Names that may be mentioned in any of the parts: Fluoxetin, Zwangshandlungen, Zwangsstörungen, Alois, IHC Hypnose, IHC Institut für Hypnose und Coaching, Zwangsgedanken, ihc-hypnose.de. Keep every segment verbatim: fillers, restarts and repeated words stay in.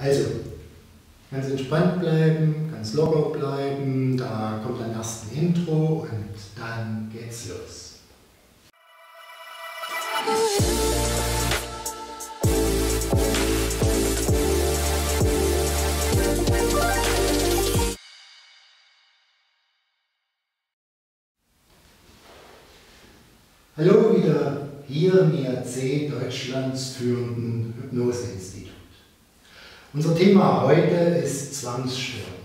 Also, ganz entspannt bleiben, ganz locker bleiben, da kommt dann erst ein Intro und dann geht's los. Hallo wieder hier im I H C Deutschlands führenden Hypnoseinstitut. Unser Thema heute ist Zwangsstörung.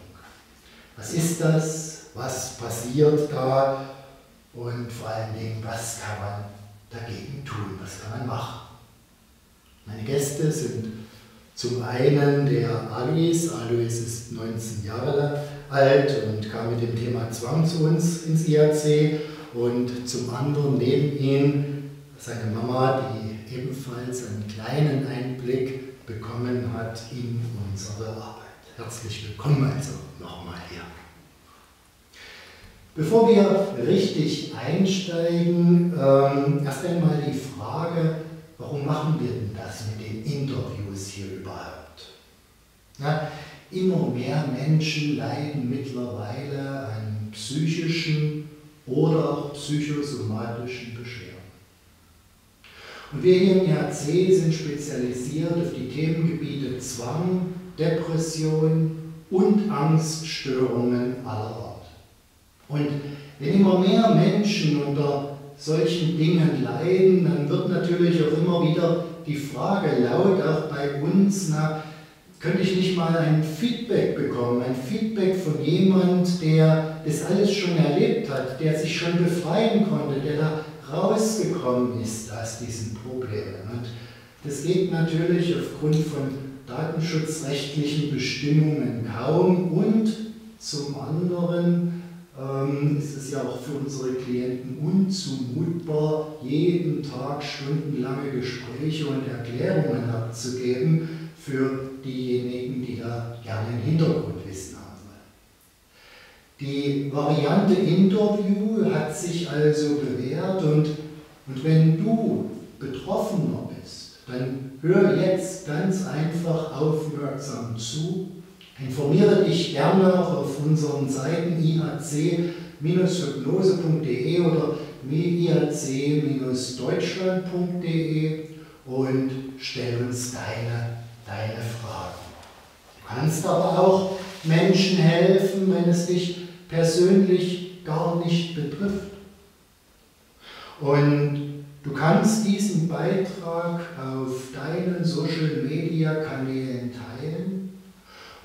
Was ist das? Was passiert da? Und vor allen Dingen, was kann man dagegen tun? Was kann man machen? Meine Gäste sind zum einen der Alois. Alois ist neunzehn Jahre alt und kam mit dem Thema Zwang zu uns ins I H C. Und zum anderen neben ihm seine Mama, die ebenfalls einen kleinen Einblick bekommen hat in unsere Arbeit. Herzlich willkommen also nochmal hier. Bevor wir richtig einsteigen, ähm, erst einmal die Frage, warum machen wir denn das mit den Interviews hier überhaupt? Na, immer mehr Menschen leiden mittlerweile an psychischen oder auch psychosomatischen Beschwerden. Und wir hier im I H C sind spezialisiert auf die Themengebiete Zwang, Depression und Angststörungen aller Art. Und wenn immer mehr Menschen unter solchen Dingen leiden, dann wird natürlich auch immer wieder die Frage laut, auch bei uns, na, könnte ich nicht mal ein Feedback bekommen, ein Feedback von jemand, der das alles schon erlebt hat, der sich schon befreien konnte, der da rausgekommen ist aus diesen Problemen. Und das geht natürlich aufgrund von datenschutzrechtlichen Bestimmungen kaum. Und zum anderen ähm, ist es ja auch für unsere Klienten unzumutbar, jeden Tag stundenlange Gespräche und Erklärungen abzugeben, für diejenigen, die da gerne ein Hintergrundwissen haben wollen. Die Variante Interview hat sich also bewährt und, und wenn du Betroffener bist, dann hör jetzt ganz einfach aufmerksam zu, informiere dich gerne auch auf unseren Seiten I H C Hypnose punkt de oder I H C Deutschland punkt de und stell uns deine deine Fragen. Du kannst aber auch Menschen helfen, wenn es dich persönlich gar nicht betrifft. Und du kannst diesen Beitrag auf deinen Social-Media-Kanälen teilen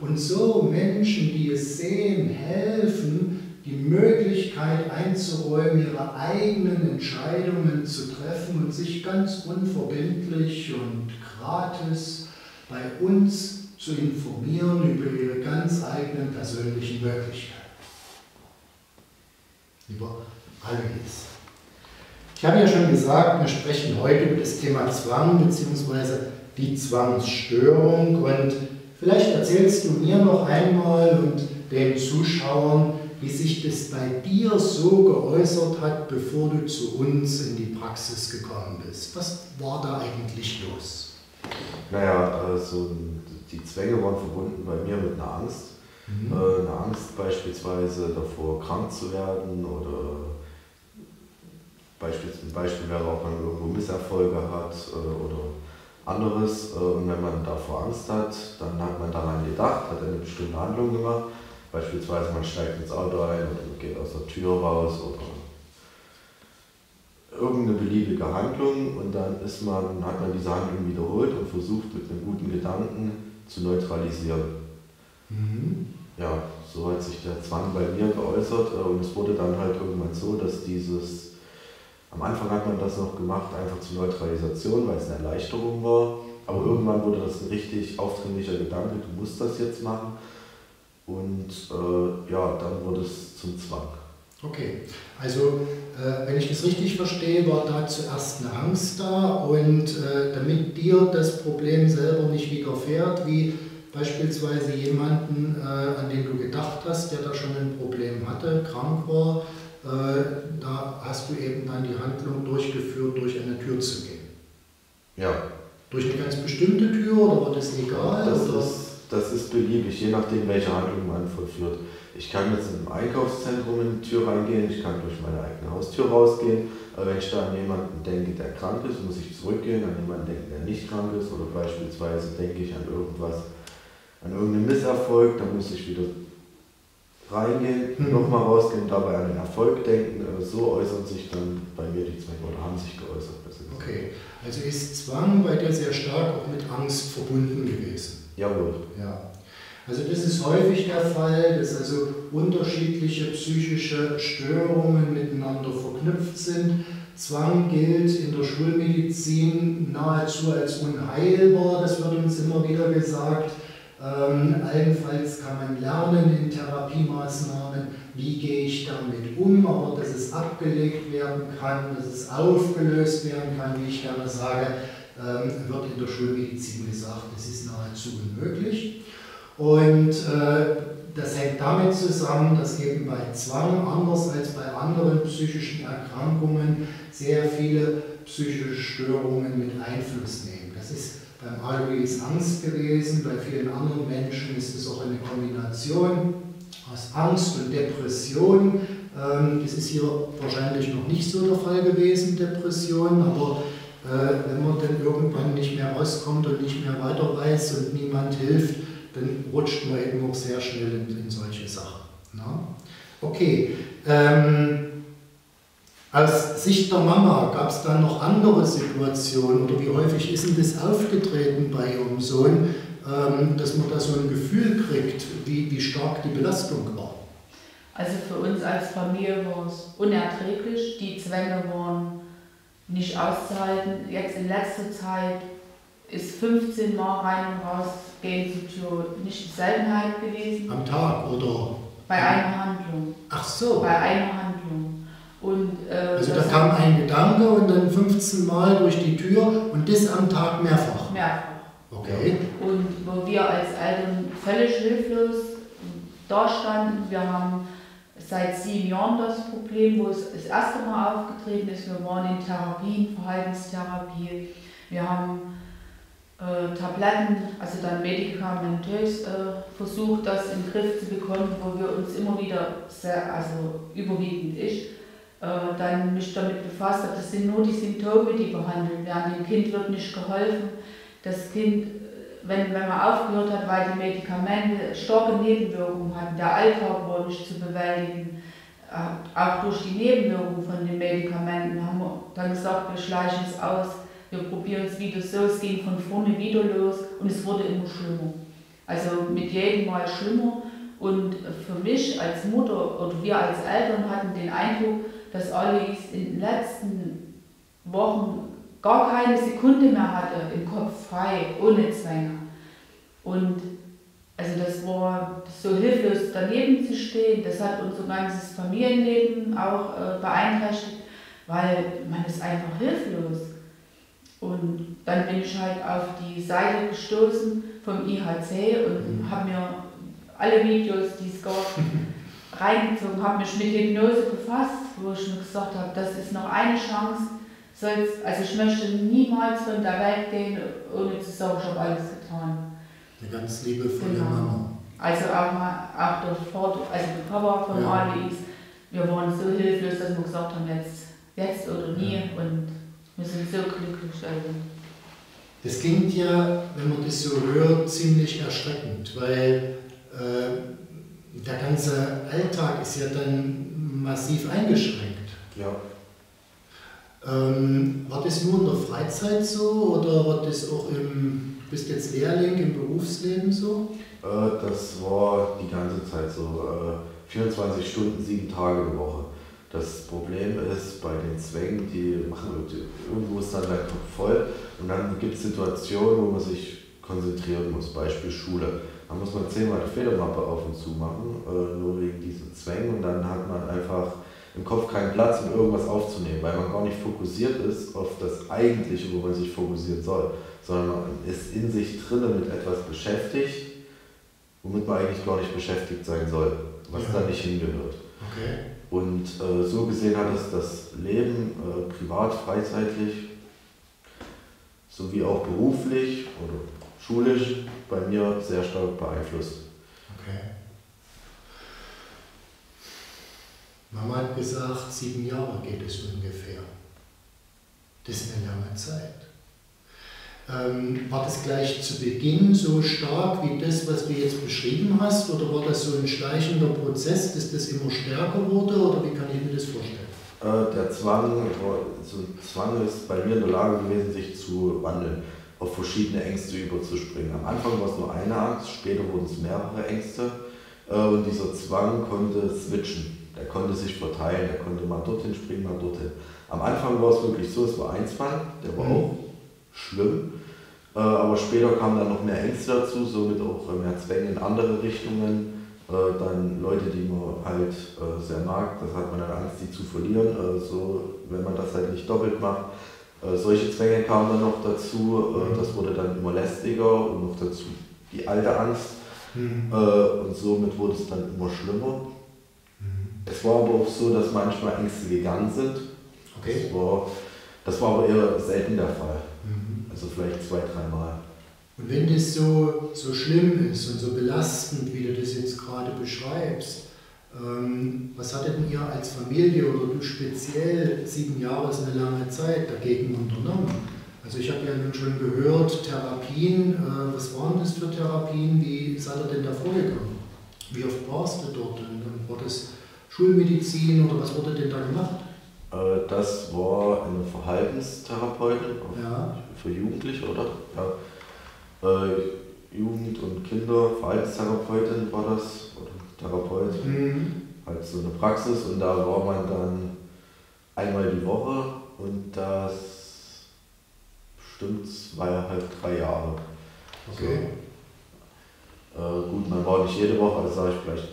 und so Menschen, die es sehen, helfen, die Möglichkeit einzuräumen, ihre eigenen Entscheidungen zu treffen und sich ganz unverbindlich und gratis bei uns zu informieren über ihre ganz eigenen persönlichen Möglichkeiten. Über alles. Ich habe ja schon gesagt, wir sprechen heute über das Thema Zwang bzw. die Zwangsstörung und vielleicht erzählst du mir noch einmal und den Zuschauern, wie sich das bei dir so geäußert hat, bevor du zu uns in die Praxis gekommen bist. Was war da eigentlich los? Naja, also die Zwänge waren verbunden bei mir mit einer Angst. Mhm. Eine Angst beispielsweise davor, krank zu werden, oder ein Beispiel wäre auch, wenn man irgendwo Misserfolge hat oder anderes. Und wenn man davor Angst hat, dann hat man daran gedacht, hat eine bestimmte Handlung gemacht. Beispielsweise man steigt ins Auto ein oder geht aus der Tür raus oder irgendeine beliebige Handlung, und dann ist man, hat man diese Handlung wiederholt und versucht mit einem guten Gedanken zu neutralisieren. Mhm. Ja, so hat sich der Zwang bei mir geäußert, und es wurde dann halt irgendwann so, dass dieses, am Anfang hat man das noch gemacht, einfach zur Neutralisation, weil es eine Erleichterung war, aber irgendwann wurde das ein richtig aufdringlicher Gedanke, du musst das jetzt machen, und äh, ja, dann wurde es zum Zwang. Okay, also äh, wenn ich das richtig verstehe, war da zuerst eine Angst da, und äh, damit dir das Problem selber nicht widerfährt, wie beispielsweise jemanden, äh, an den du gedacht hast, der da schon ein Problem hatte, krank war, äh, da hast du eben dann die Handlung durchgeführt, durch eine Tür zu gehen. Ja. Durch eine ganz bestimmte Tür oder war das legal? Das ist, das ist beliebig, je nachdem welche Handlung man vollführt. Ich kann jetzt in einem Einkaufszentrum in die Tür reingehen, ich kann durch meine eigene Haustür rausgehen. Aber wenn ich da an jemanden denke, der krank ist, muss ich zurückgehen, an jemanden denke, der nicht krank ist. Oder beispielsweise denke ich an irgendwas, an irgendeinen Misserfolg, dann muss ich wieder reingehen, hm. nochmal rausgehen, dabei an den Erfolg denken. So äußern sich dann bei mir die Zwänge oder haben sich geäußert. Okay, also ist Zwang bei dir sehr stark auch mit Angst verbunden gewesen? Jawohl. Ja. Also das ist häufig der Fall, dass also unterschiedliche psychische Störungen miteinander verknüpft sind. Zwang gilt in der Schulmedizin nahezu als unheilbar, das wird uns immer wieder gesagt. Ähm, allenfalls kann man lernen in Therapiemaßnahmen, wie gehe ich damit um, aber dass es abgelegt werden kann, dass es aufgelöst werden kann, wie ich gerne sage, ähm, wird in der Schulmedizin gesagt, das ist nahezu unmöglich. Und äh, das hängt damit zusammen, dass eben bei Zwang, anders als bei anderen psychischen Erkrankungen, sehr viele psychische Störungen mit Einfluss nehmen. Das ist beim Alois Angst gewesen, bei vielen anderen Menschen ist es auch eine Kombination aus Angst und Depression. Das ist hier wahrscheinlich noch nicht so der Fall gewesen, Depression, aber wenn man dann irgendwann nicht mehr rauskommt und nicht mehr weiter weiß und niemand hilft, dann rutscht man eben auch sehr schnell in solche Sachen. Okay. Aus Sicht der Mama, gab es dann noch andere Situationen oder wie häufig ist denn das aufgetreten bei ihrem Sohn, dass man da so ein Gefühl kriegt, wie, wie stark die Belastung war? Also für uns als Familie war es unerträglich, die Zwänge waren nicht auszuhalten. Jetzt in letzter Zeit ist fünfzehn Mal rein und raus gehen zur Tür nicht die Seltenheit gewesen. Am Tag oder? Bei einer Handlung. Ach so. Bei einer Handlung. Und, äh, also da kam ein Gedanke und dann fünfzehn Mal durch die Tür und das am Tag mehrfach? Mehrfach. Okay. Und wo wir als Eltern völlig hilflos dastanden, wir haben seit sieben Jahren das Problem, wo es das erste Mal aufgetreten ist, wir waren in Therapien, Verhaltenstherapie, wir haben äh, Tabletten, also dann medikamentös äh, versucht, das in den Griff zu bekommen, wo wir uns immer wieder, sehr, also überwiegend ich, dann mich damit befasst habe, das sind nur die Symptome, die behandelt werden. Dem Kind wird nicht geholfen. Das Kind, wenn, wenn man aufgehört hat, weil die Medikamente starke Nebenwirkungen hatten, der Alltag war nicht zu bewältigen, auch durch die Nebenwirkungen von den Medikamenten, haben wir dann gesagt, wir schleichen es aus, wir probieren es wieder so, es ging von vorne wieder los und es wurde immer schlimmer. Also mit jedem Mal schlimmer. Und für mich als Mutter oder wir als Eltern hatten den Eindruck, dass Alois in den letzten Wochen gar keine Sekunde mehr hatte, im Kopf frei, ohne Zwänge. Und also das war so hilflos daneben zu stehen, das hat unser ganzes Familienleben auch äh, beeinträchtigt, weil man ist einfach hilflos. Und dann bin ich halt auf die Seite gestoßen vom I H C und mhm. habe mir alle Videos, die es gab, reingezogen, habe mich mit Hypnose befasst, wo ich mir gesagt habe, das ist noch eine Chance, soll's, also ich möchte niemals von der Welt gehen, ohne zu sagen, ich habe alles getan. Eine ganz liebevolle genau. Mama. Also auch, mal, auch der Vater, also der Papa von ja. Alois, wir waren so hilflos, dass wir gesagt haben, jetzt, jetzt oder nie ja. und wir sind so glücklich. Also. Das klingt ja, wenn man das so hört, ziemlich erschreckend, weil der ganze Alltag ist ja dann massiv eingeschränkt. Ja. Ähm, war das nur in der Freizeit so oder war das auch im, bist jetzt Lehrling, im Berufsleben so? Äh, das war die ganze Zeit so, äh, vierundzwanzig Stunden, sieben Tage die Woche. Das Problem ist, bei den Zwängen, die machen irgendwo ist dann der Kopf voll und dann gibt es Situationen, wo man sich konzentrieren muss, Beispiel Schule. Da muss man zehnmal die Federmappe auf und zu machen, äh, nur wegen diesen Zwängen und dann hat man einfach im Kopf keinen Platz, um irgendwas aufzunehmen, weil man gar nicht fokussiert ist auf das Eigentliche, wo man sich fokussieren soll, sondern man ist in sich drinnen mit etwas beschäftigt, womit man eigentlich gar nicht beschäftigt sein soll, was ja. da nicht hingehört. Okay. Und äh, so gesehen hat es das Leben, äh, privat, freizeitlich, sowie auch beruflich oder schulisch bei mir sehr stark beeinflusst. Okay. Mama hat gesagt, sieben Jahre geht es ungefähr. Das ist eine lange Zeit. Ähm, war das gleich zu Beginn so stark wie das, was du jetzt beschrieben hast? Oder war das so ein schleichender Prozess, dass das immer stärker wurde? Oder wie kann ich mir das vorstellen? Äh, der Zwang, so ein Zwang ist bei mir in der Lage gewesen, sich zu wandeln, auf verschiedene Ängste überzuspringen. Am Anfang war es nur eine Angst, später wurden es mehrere Ängste. Äh, und dieser Zwang konnte switchen. Er konnte sich verteilen, er konnte mal dorthin springen, mal dorthin. Am Anfang war es wirklich so, es war ein Zwang, der war mhm. auch schlimm. Äh, aber später kamen dann noch mehr Ängste dazu, somit auch mehr Zwänge in andere Richtungen. Äh, dann Leute, die man halt äh, sehr mag, das hat man dann Angst, die zu verlieren, äh, so, wenn man das halt nicht doppelt macht. Äh, solche Zwänge kamen dann noch dazu, äh, mhm. das wurde dann immer lästiger und noch dazu die alte Angst. Mhm. Äh, und somit wurde es dann immer schlimmer. Es war aber auch so, dass manchmal Ängste gegangen sind. Okay. Das war, das war aber eher selten der Fall. Mhm. Also vielleicht zwei, dreimal. Und wenn das so, so schlimm ist und so belastend, wie du das jetzt gerade beschreibst, ähm, was hattet denn ihr als Familie oder du speziell, sieben Jahre ist eine lange Zeit, dagegen unternommen? Also ich habe ja nun schon gehört, Therapien, äh, was waren das für Therapien, wie seid ihr denn da vorgegangen? Wie oft warst du dort? Und dann war das Schulmedizin oder was wurde denn da gemacht? Das war eine Verhaltenstherapeutin ja. für Jugendliche, oder? Ja. Jugend- und Kinder, Verhaltenstherapeutin war das, oder Therapeut, mhm. halt so eine Praxis, und da war man dann einmal die Woche und das bestimmt zweieinhalb, drei Jahre. Okay. So. Gut, man war nicht jede Woche, also sage ich vielleicht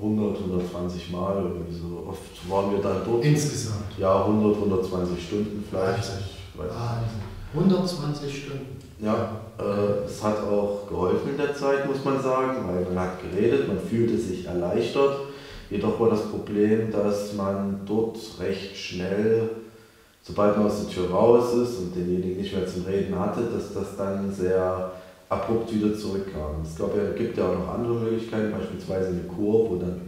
hundert, hundertzwanzig Mal, irgendwie so oft waren wir dann dort. Insgesamt? Ja, hundert, hundertzwanzig Stunden vielleicht. Wahnsinn. Ich weiß nicht. hundertzwanzig Stunden? Ja, äh, es hat auch geholfen in der Zeit, muss man sagen, weil man hat geredet, man fühlte sich erleichtert. Jedoch war das Problem, dass man dort recht schnell, sobald man aus der Tür raus ist und denjenigen nicht mehr zum Reden hatte, dass das dann sehr abrupt wieder zurückkamen. Es gab ja, gibt ja auch noch andere Möglichkeiten, beispielsweise eine Kur, wo dann,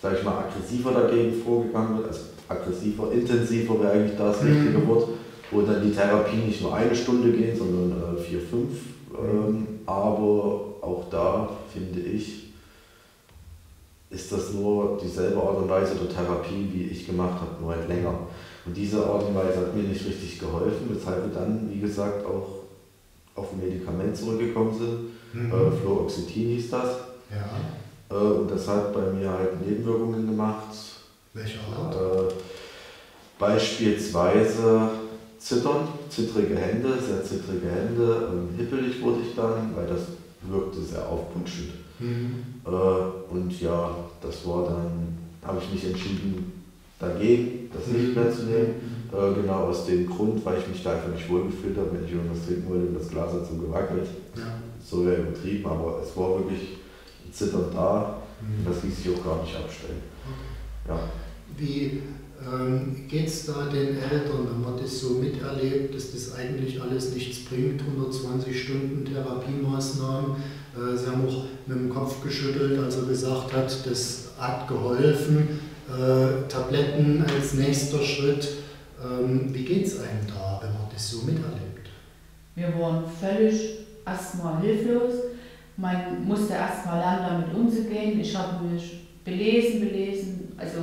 sage ich mal, aggressiver dagegen vorgegangen wird, also aggressiver, intensiver wäre eigentlich das richtige Wort, wo dann die Therapie nicht nur eine Stunde geht, sondern äh, vier, fünf. Ähm, aber auch da, finde ich, ist das nur dieselbe Art und Weise der Therapie, wie ich gemacht habe, nur halt länger. Und diese Art und Weise hat mir nicht richtig geholfen, weshalb wir dann, wie gesagt, auch auf ein Medikament zurückgekommen sind, mhm. äh, Fluoxetin hieß das. Ja. Äh, und das hat bei mir halt Nebenwirkungen gemacht. Welche Art? Äh, beispielsweise Zittern, zittrige Hände, sehr zittrige Hände, ähm, hippelig wurde ich dann, weil das wirkte sehr aufputschend. Mhm. Äh, und ja, das war dann, habe ich mich entschieden dagegen, das mhm. nicht mehr zu nehmen. Genau aus dem Grund, weil ich mich da einfach nicht wohlgefühlt habe, wenn ich irgendwas trinken wollte und das Glas hat so gewackelt. Ja. So wäre übertrieben, aber es war wirklich ein Zittern da, mhm. das ließ sich auch gar nicht abstellen. Okay. Ja. Wie ähm, geht es da den Eltern, wenn man das so miterlebt, dass das eigentlich alles nichts bringt, hundertzwanzig Stunden Therapiemaßnahmen? Äh, sie haben auch mit dem Kopf geschüttelt, als er gesagt hat, das hat geholfen, äh, Tabletten als nächster Schritt. Wie geht es einem da, wenn man das so miterlebt? Wir waren völlig erstmal hilflos. Man musste erstmal lernen, damit umzugehen. Ich habe mich belesen, belesen, also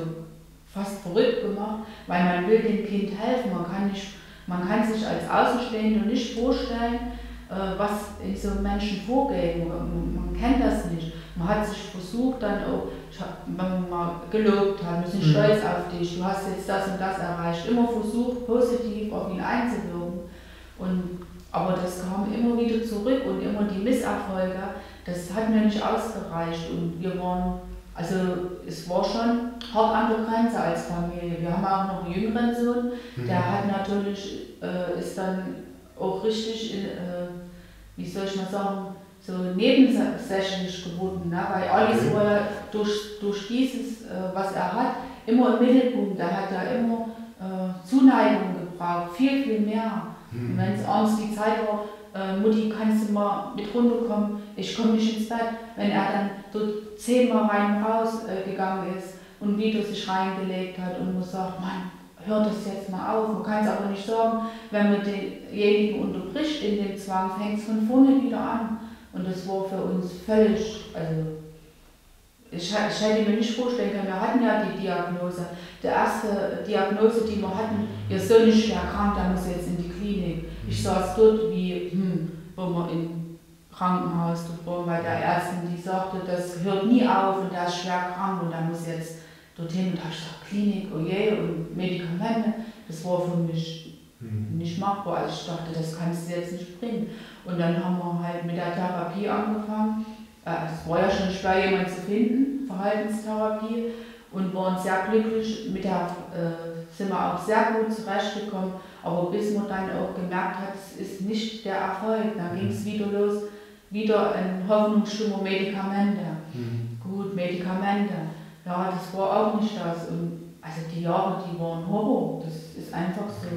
fast verrückt gemacht, weil man will dem Kind helfen. Man kann, nicht, man kann sich als Außenstehender nicht vorstellen, was in so einem Menschen vorgeht. Man, man kennt das nicht. Man hat sich versucht, dann auch, ich hab, wenn man gelobt hat, wir sind mhm. stolz auf dich, du hast jetzt das und das erreicht, immer versucht, positiv auf ihn einzuwirken. Und, aber das kam immer wieder zurück und immer die Misserfolge, das hat mir nicht ausgereicht. Und wir waren, also es war schon hart an der Grenze als Familie. Wir haben auch noch einen jüngeren Sohn, mhm. der hat natürlich, äh, ist dann auch richtig, in, äh, wie soll ich mal sagen, so nebensächlich geworden, ne? Weil Alois okay. war durch, durch dieses, äh, was er hat, immer im Mittelpunkt. Er hat da immer äh, Zuneigung gebraucht, viel, viel mehr. Mhm. Wenn es abends die Zeit war, äh, Mutti, kannst du mal mit runterkommen, ich komme nicht ins Bett. Wenn er dann so zehnmal rein und raus äh, gegangen ist und wieder sich reingelegt hat und man sagt, Mann, hört das jetzt mal auf. Man kann es aber nicht sagen, wenn man denjenigen unterbricht in dem Zwang, fängt es von vorne wieder an. Und das war für uns völlig, also ich, ich hätte mir nicht vorstellen können, wir hatten ja die Diagnose. Die erste Diagnose, die wir hatten, ihr Sohn ist schwer krank, der muss jetzt in die Klinik. Ich saß dort wie, hm, wo wir im Krankenhaus waren, weil der Ärztin, die sagte, das hört nie auf und der ist schwer krank und der muss jetzt dorthin. Und da habe ich gesagt, Klinik, oh je, und Medikamente, das war für mich mhm. nicht machbar. Also ich dachte, das kannst du jetzt nicht bringen. Und dann haben wir halt mit der Therapie angefangen. Es war ja schon schwer, jemanden zu finden, Verhaltenstherapie. Und waren sehr glücklich, mit der äh, sind wir auch sehr gut zurechtgekommen. Aber bis man dann auch gemerkt hat, es ist nicht der Erfolg. Dann mhm. ging es wieder los, wieder ein Hoffnungsschimmer, Medikamente. Mhm. Gut, Medikamente. Ja, das war auch nicht das. Und also die Jahre, die waren Horror. Das ist einfach so.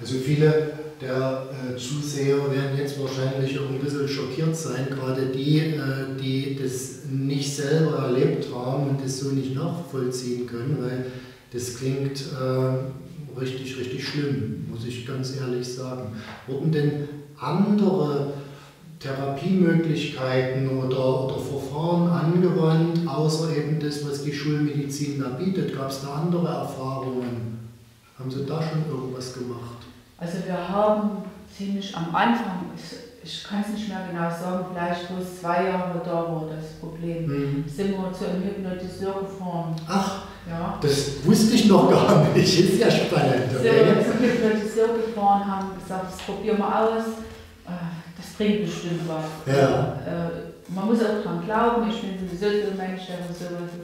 Also viele der äh, Zuseher werden jetzt wahrscheinlich auch ein bisschen schockiert sein, gerade die, äh, die das nicht selber erlebt haben und das so nicht nachvollziehen können, weil das klingt äh, richtig, richtig schlimm, muss ich ganz ehrlich sagen. Wurden denn andere Therapiemöglichkeiten oder, oder Verfahren angewandt, außer eben das, was die Schulmedizin da bietet? Gab es da andere Erfahrungen? Haben Sie da schon irgendwas gemacht? Also wir haben ziemlich am Anfang, ich, ich kann es nicht mehr genau sagen, vielleicht wo es zwei Jahre da war, das Problem, mhm. sind wir zu einem Hypnotiseur gefahren. Ach, ja. Das wusste ich noch gar nicht, ist ja spannend. Sind wir zum Hypnotiseur gefahren, haben gesagt, das probieren wir aus, das bringt bestimmt was. Ja. Man muss auch dran glauben, ich bin sowieso so ein Mensch, der sowas ist.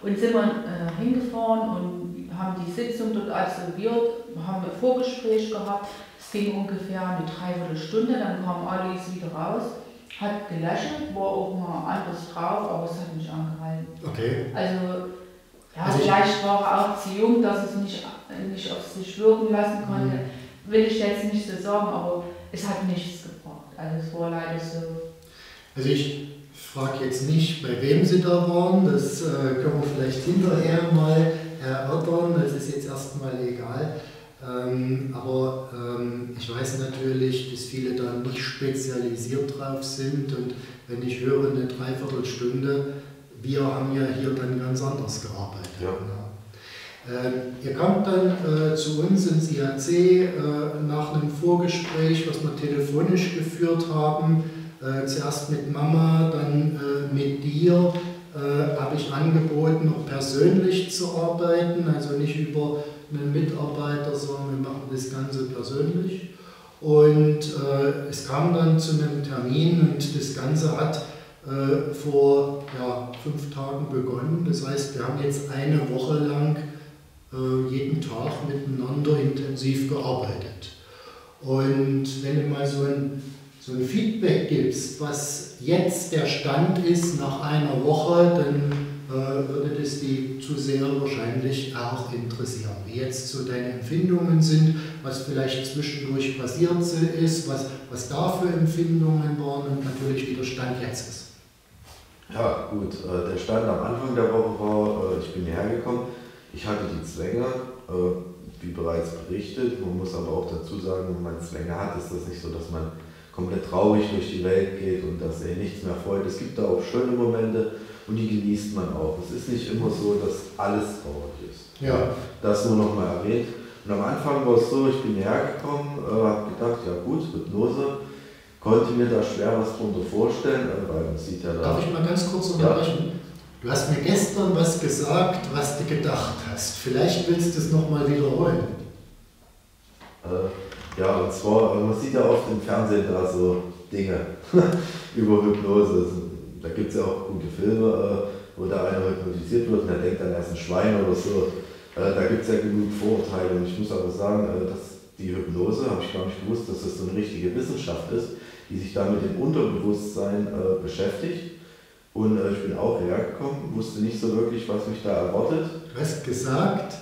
Und sind wir hingefahren und haben die Sitzung dort absolviert, haben ein Vorgespräch gehabt, es ging ungefähr eine Dreiviertelstunde, dann kam Alois wieder raus, hat gelächelt, war auch mal anders drauf, aber es hat mich angehalten. Okay. Also, ja, also vielleicht war er auch zu jung, dass es nicht, nicht auf sich wirken lassen konnte, mhm. will ich jetzt nicht so sagen, aber es hat nichts gebracht, also es war leider so. Also ich frage jetzt nicht, bei wem Sie da waren, das äh, können wir vielleicht hinterher mal erörtern, das ist jetzt erstmal egal, ähm, aber ähm, ich weiß natürlich, dass viele da nicht spezialisiert drauf sind und wenn ich höre eine Dreiviertelstunde, wir haben ja hier dann ganz anders gearbeitet. Ja. Ja. Ähm, ihr kommt dann äh, zu uns ins I H C äh, nach einem Vorgespräch, was wir telefonisch geführt haben, äh, zuerst mit Mama, dann äh, mit dir. Äh, habe ich angeboten, noch persönlich zu arbeiten, also nicht über einen Mitarbeiter, sondern wir machen das Ganze persönlich. Und äh, es kam dann zu einem Termin und das Ganze hat äh, vor ja, fünf Tagen begonnen. Das heißt, wir haben jetzt eine Woche lang äh, jeden Tag miteinander intensiv gearbeitet. Und wenn du mal so ein so ein Feedback gibst, was jetzt der Stand ist nach einer Woche, dann äh, würde das die Zuseher wahrscheinlich auch interessieren. Wie jetzt so deine Empfindungen sind, was vielleicht zwischendurch passiert ist, was, was da für Empfindungen waren und natürlich wie der Stand jetzt ist. Ja gut, äh, der Stand am Anfang der Woche war, äh, ich bin hierher gekommen, ich hatte die Zwänge, äh, wie bereits berichtet, man muss aber auch dazu sagen, wenn man Zwänge hat, ist das nicht so, dass man komplett traurig durch die Welt geht und dass er nichts mehr freut. Es gibt da auch schöne Momente und die genießt man auch. Es ist nicht immer so, dass alles traurig ist. Ja. Das nur nochmal erwähnt. Und am Anfang war es so, ich bin hergekommen, äh, habe gedacht, ja gut, Hypnose, konnte mir da schwer was drunter vorstellen, weil man sieht ja da... Darf ich mal ganz kurz unterbrechen? Ja. Du hast mir gestern was gesagt, was du gedacht hast. Vielleicht willst du es nochmal wiederholen. Äh, Ja, und zwar, man sieht ja oft im Fernsehen da so Dinge über Hypnose. Da gibt es ja auch gute Filme, wo da einer hypnotisiert wird und der denkt dann, er ist ein Schwein oder so. Da gibt es ja genug Vorurteile. Und ich muss aber sagen, dass die Hypnose, habe ich gar nicht gewusst, dass das so eine richtige Wissenschaft ist, die sich da mit dem Unterbewusstsein beschäftigt. Und ich bin auch hergekommen, wusste nicht so wirklich, was mich da erwartet. Du hast gesagt,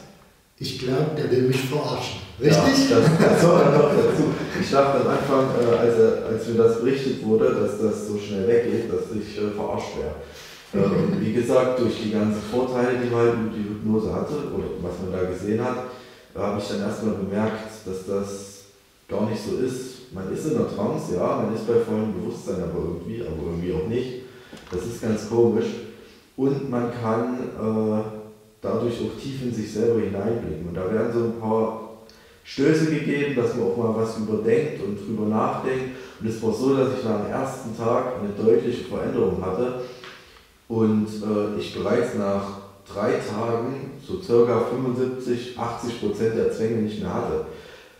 ich glaube, der will mich verarschen. Richtig? Ja, das, das war dann noch dazu. Ich dachte am Anfang, äh, als, als mir das berichtet wurde, dass das so schnell weggeht, dass ich äh, verarscht wäre. Ähm, wie gesagt, durch die ganzen Vorteile, die man die Hypnose hatte, oder was man da gesehen hat, habe ich dann erstmal bemerkt, dass das gar nicht so ist. Man ist in der Trance, ja, man ist bei vollem Bewusstsein, aber irgendwie, aber irgendwie auch nicht. Das ist ganz komisch. Und man kann äh, dadurch auch tief in sich selber hineinblicken. Und da werden so ein paar Stöße gegeben, dass man auch mal was überdenkt und drüber nachdenkt. Und es war so, dass ich nach dem ersten Tag eine deutliche Veränderung hatte. Und äh, ich bereits nach drei Tagen so circa fünfundsiebzig, achtzig Prozent der Zwänge nicht mehr hatte.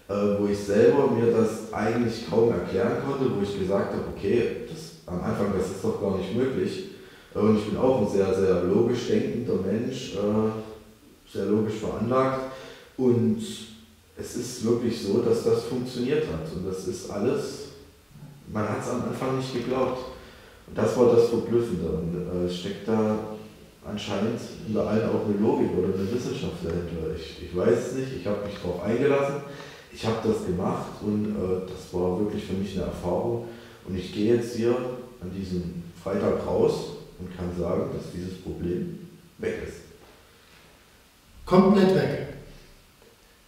Äh, wo ich selber mir das eigentlich kaum erklären konnte, wo ich gesagt habe, okay, das, am Anfang, das ist doch gar nicht möglich. Äh, und ich bin auch ein sehr, sehr logisch denkender Mensch, äh, sehr logisch veranlagt. Und es ist wirklich so, dass das funktioniert hat. Und das ist alles, man hat es am Anfang nicht geglaubt. Und das war das Verblüffende. Und es äh, steckt da anscheinend in der einen auch eine Logik oder eine Wissenschaft dahinter. Ich, ich weiß es nicht, ich habe mich darauf eingelassen, ich habe das gemacht und äh, das war wirklich für mich eine Erfahrung. Und ich gehe jetzt hier an diesem Freitag raus und kann sagen, dass dieses Problem weg ist. Komplett weg?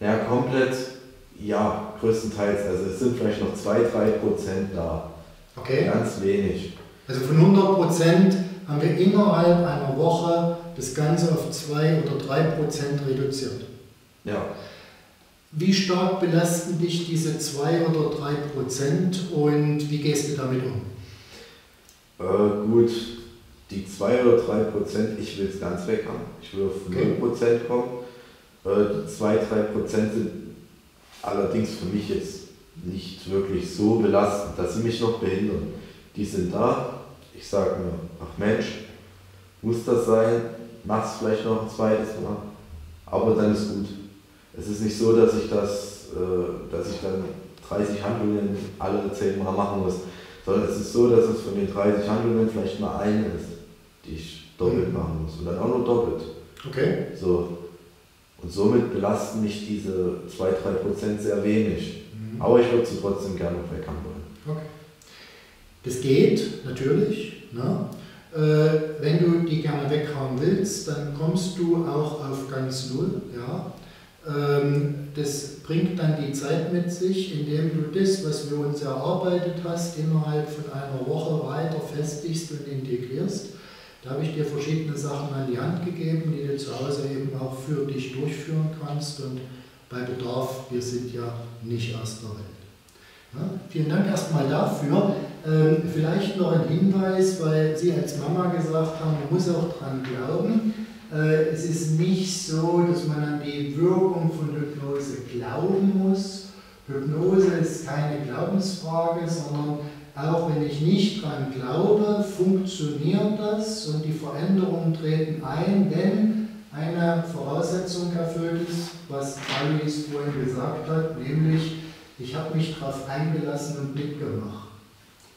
Ja, komplett, ja, größtenteils. Also es sind vielleicht noch zwei bis drei Prozent da. Okay. Ganz wenig. Also von hundert Prozent haben wir innerhalb einer Woche das Ganze auf zwei oder drei Prozent reduziert. Ja. Wie stark belasten dich diese zwei oder drei Prozent und wie gehst du damit um? Äh, gut, die zwei oder drei Prozent, ich will es ganz weg haben. Ich will auf null Prozent kommen. Äh, die zwei bis drei Prozent sind allerdings für mich jetzt nicht wirklich so belastend, dass sie mich noch behindern. Die sind da. Ich sage mir, ach Mensch, muss das sein, mach's vielleicht noch ein zweites Mal, aber dann ist gut. Es ist nicht so, dass ich das, äh, dass ich dann dreißig Handlungen alle zehn Mal machen muss, sondern es ist so, dass es von den dreißig Handlungen vielleicht mal eine ist, die ich doppelt machen muss und dann auch nur doppelt. Okay. So. Und somit belasten mich diese zwei bis drei Prozent sehr wenig, mhm. aber ich würde sie trotzdem gerne noch weghaben wollen. Okay. Das geht, natürlich. Ne? Äh, wenn du die gerne weghauen willst, dann kommst du auch auf ganz null. Ja? Ähm, das bringt dann die Zeit mit sich, indem du das, was wir uns erarbeitet hast, innerhalb von einer Woche weiter festigst und integrierst. Da habe ich dir verschiedene Sachen an die Hand gegeben, die du zu Hause eben auch für dich durchführen kannst. Und bei Bedarf, wir sind ja nicht aus der Welt. Ja? Vielen Dank erstmal dafür. Vielleicht noch ein Hinweis, weil Sie als Mama gesagt haben, man muss auch dran glauben. Es ist nicht so, dass man an die Wirkung von Hypnose glauben muss. Hypnose ist keine Glaubensfrage, sondern auch wenn ich nicht dran glaube, funktioniert das und die Veränderungen treten ein, wenn eine Voraussetzung erfüllt ist, was Alois vorhin gesagt hat, nämlich ich habe mich darauf eingelassen und mitgemacht.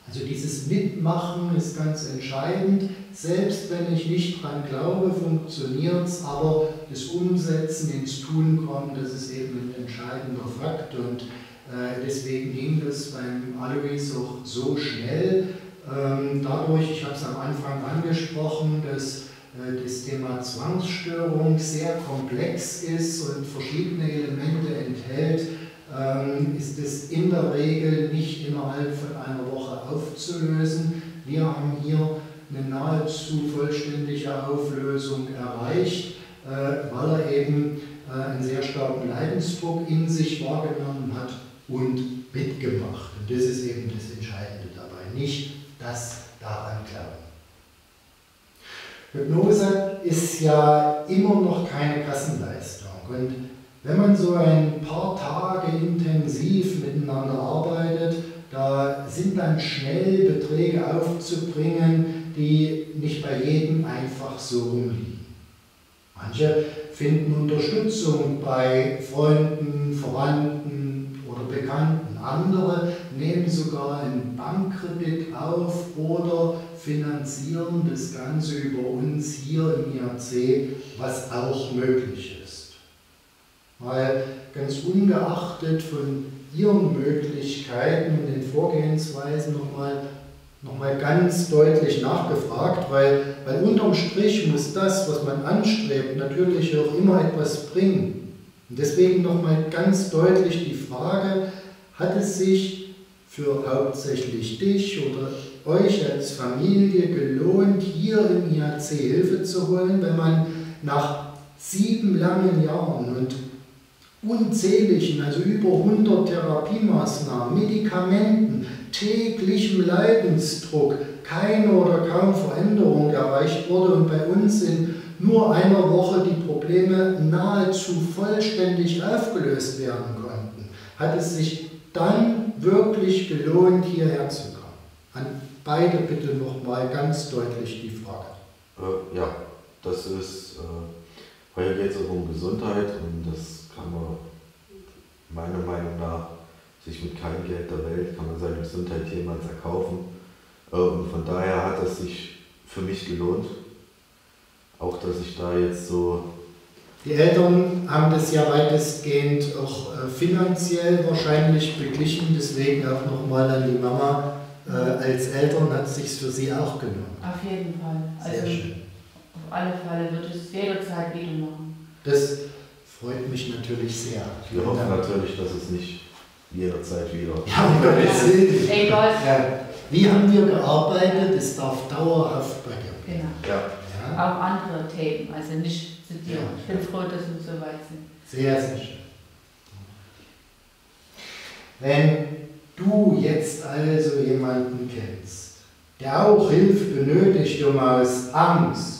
Also dieses Mitmachen ist ganz entscheidend. Selbst wenn ich nicht dran glaube, funktioniert es, aber das Umsetzen ins Tun kommen, das ist eben ein entscheidender Fakt. Und äh, deswegen ging das beim Alois auch so schnell. Ähm, dadurch, ich habe es am Anfang angesprochen, dass äh, das Thema Zwangsstörung sehr komplex ist und verschiedene Elemente enthält, ist es in der Regel nicht innerhalb von einer Woche aufzulösen. Wir haben hier eine nahezu vollständige Auflösung erreicht, weil er eben einen sehr starken Leidensdruck in sich wahrgenommen hat und mitgemacht. Und das ist eben das Entscheidende dabei, nicht das daran glauben. Hypnose ist ja immer noch keine Kassenleistung. Und wenn man so ein paar Tage intensiv miteinander arbeitet, da sind dann schnell Beträge aufzubringen, die nicht bei jedem einfach so rumliegen. Manche finden Unterstützung bei Freunden, Verwandten oder Bekannten. Andere nehmen sogar einen Bankkredit auf oder finanzieren das Ganze über uns hier im I H C, was auch möglich ist. Weil ganz ungeachtet von ihren Möglichkeiten und den Vorgehensweisen nochmal nochmal ganz deutlich nachgefragt, weil, weil unterm Strich muss das, was man anstrebt, natürlich auch immer etwas bringen. Und deswegen nochmal ganz deutlich die Frage, hat es sich für hauptsächlich dich oder euch als Familie gelohnt, hier im I H C Hilfe zu holen, wenn man nach sieben langen Jahren und unzähligen, also über hundert Therapiemaßnahmen, Medikamenten, täglichem Leidensdruck, keine oder kaum Veränderung erreicht wurde und bei uns in nur einer Woche die Probleme nahezu vollständig aufgelöst werden konnten, hat es sich dann wirklich gelohnt, hierher zu kommen? An beide bitte nochmal ganz deutlich die Frage. Äh, ja, das ist, äh, heute geht es auch um Gesundheit und das kann man meiner Meinung nach sich mit keinem Geld der Welt kann man seine Gesundheit jemals erkaufen. Und von daher hat es sich für mich gelohnt. Auch dass ich da jetzt so... Die Eltern haben das ja weitestgehend auch finanziell wahrscheinlich beglichen, deswegen auch nochmal an die Mama. Als Eltern hat es sich für sie auch genommen. Auf jeden Fall. Sehr also, schön. Auf alle Fälle wird es jederzeit wieder machen. Das freut mich natürlich sehr. Wir hoffen natürlich, dass es nicht... jederzeit wieder. Ja, hey, ja. Wie haben wir gearbeitet? Es darf dauerhaft bei dir. Genau. Ja. Ja. Auch andere Themen, also nicht zu dir. Ja. Ich bin froh, dass wir so weit sind. Sehr, sehr schön. Wenn du jetzt also jemanden kennst, der auch Hilfe benötigt, um aus Angst,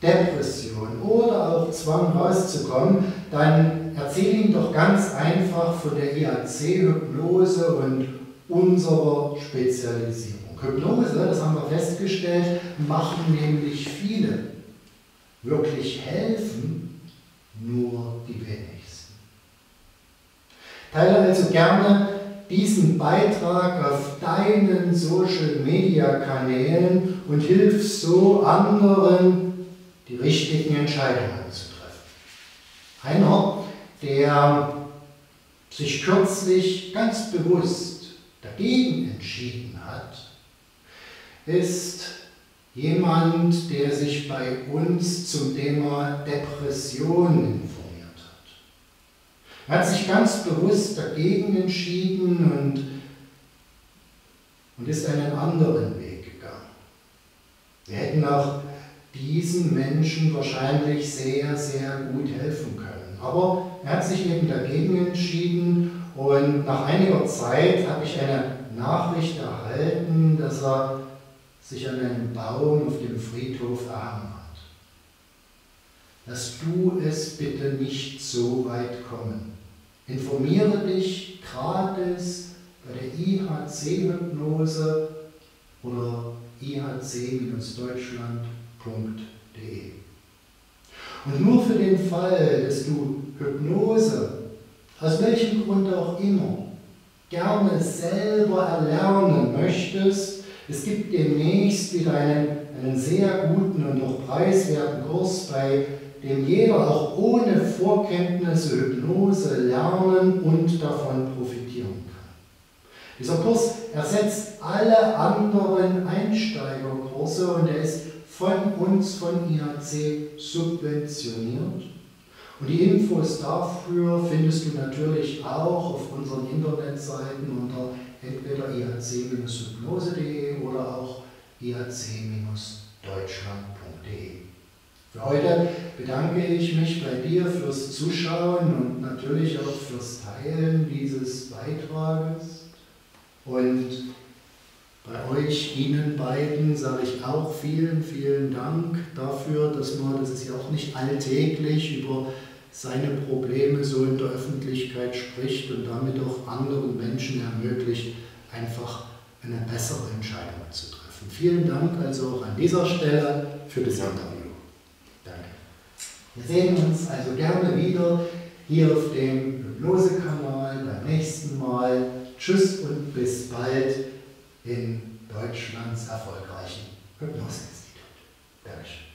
Depression oder auch Zwang rauszukommen, dann erzähl ihm doch ganz einfach von der I H C-Hypnose und unserer Spezialisierung. Hypnose, das haben wir festgestellt, machen nämlich viele. Wirklich helfen nur die wenigsten. Teile also gerne diesen Beitrag auf deinen Social-Media-Kanälen und hilf so anderen, die richtigen Entscheidungen zu treffen. Einer, der sich kürzlich ganz bewusst dagegen entschieden hat, ist jemand, der sich bei uns zum Thema Depressionen informiert hat. Er hat sich ganz bewusst dagegen entschieden und, und ist einen anderen Weg gegangen. Wir hätten auch diesen Menschen wahrscheinlich sehr, sehr gut helfen können. Aber er hat sich eben dagegen entschieden und nach einiger Zeit habe ich eine Nachricht erhalten, dass er sich an einem Baum auf dem Friedhof erhangen hat. Lass du es bitte nicht so weit kommen. Informiere dich gratis bei der I H C-Hypnose oder I H C Bindestrich deutschland Punkt D E. Und nur für den Fall, dass du Hypnose, aus welchem Grund auch immer, gerne selber erlernen möchtest, es gibt demnächst wieder einen, einen sehr guten und auch preiswerten Kurs, bei dem jeder auch ohne Vorkenntnisse Hypnose lernen und davon profitieren kann. Dieser Kurs ersetzt alle anderen Einsteigerkurse und er ist von uns, von I H C, subventioniert. Und die Infos dafür findest du natürlich auch auf unseren Internetseiten unter entweder I H C Hypnose Punkt D E oder auch I H C Bindestrich deutschland Punkt D E. Für heute bedanke ich mich bei dir fürs Zuschauen und natürlich auch fürs Teilen dieses Beitrages. Und bei euch, Ihnen beiden, sage ich auch vielen, vielen Dank dafür, dass man, das ist ja auch nicht alltäglich, über seine Probleme so in der Öffentlichkeit spricht und damit auch anderen Menschen ermöglicht, einfach eine bessere Entscheidung zu treffen. Vielen Dank also auch an dieser Stelle für das Interview. Danke. Wir sehen uns also gerne wieder hier auf dem Hypnose-Kanal beim nächsten Mal. Tschüss und bis bald. In Deutschlands erfolgreichen Hypnose-Institut. Dankeschön.